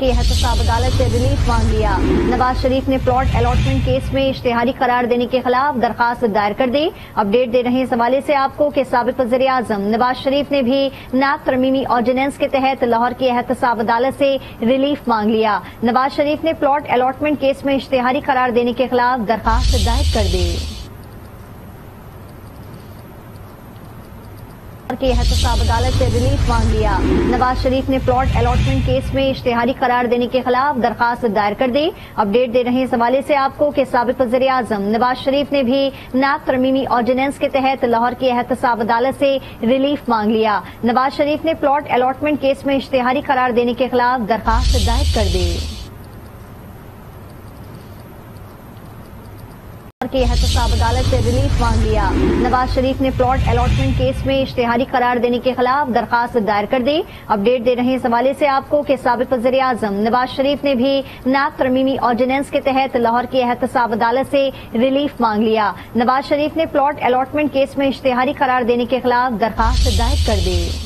के एहतसाब अदालत से रिलीफ मांग लिया। नवाज शरीफ ने प्लॉट अलॉटमेंट केस में इश्तिहारी करार देने के खिलाफ दरखास्त दायर कर दी। अपडेट दे रहे हैं इस हवाले से आपको कि साबिक वज़ीर आज़म नवाज शरीफ ने भी नाब तरमीमी ऑर्डिनेंस के तहत लाहौर की एहतसाब अदालत से रिलीफ मांग लिया। नवाज शरीफ ने प्लॉट अलॉटमेंट केस में इश्तिहारी करार देने के खिलाफ दरखास्त दायर कर दी। के एहतसाब अदालत से रिलीफ मांग लिया। नवाज शरीफ ने प्लॉट अलॉटमेंट केस में इश्तिहारी करार देने के खिलाफ दरखास्त दायर कर दी। अपडेट दे रहे हैं इस हवाले से आपको कि साबिक वज़ीर आज़म नवाज शरीफ ने भी नाब तरमीमी ऑर्डिनेंस के तहत लाहौर की एहतसाब अदालत से रिलीफ मांग लिया। नवाज शरीफ ने प्लॉट अलॉटमेंट केस में इश्तिहारी करार देने के खिलाफ दरखास्त दायर कर दी। के एहतसाब अदालत से रिलीफ मांग लिया। नवाज शरीफ ने प्लॉट अलॉटमेंट केस में इश्तिहारी करार देने के खिलाफ दरखास्त दायर कर दी। अपडेट दे रहे हैं इस हवाले से आपको कि साबिक वज़ीर आज़म नवाज शरीफ ने भी नाब तरमीमी ऑर्डिनेंस के तहत लाहौर की एहतसाब अदालत से रिलीफ मांग लिया। नवाज शरीफ ने प्लॉट अलॉटमेंट केस में इश्तिहारी करार देने के खिलाफ दरखास्त दायर कर दी।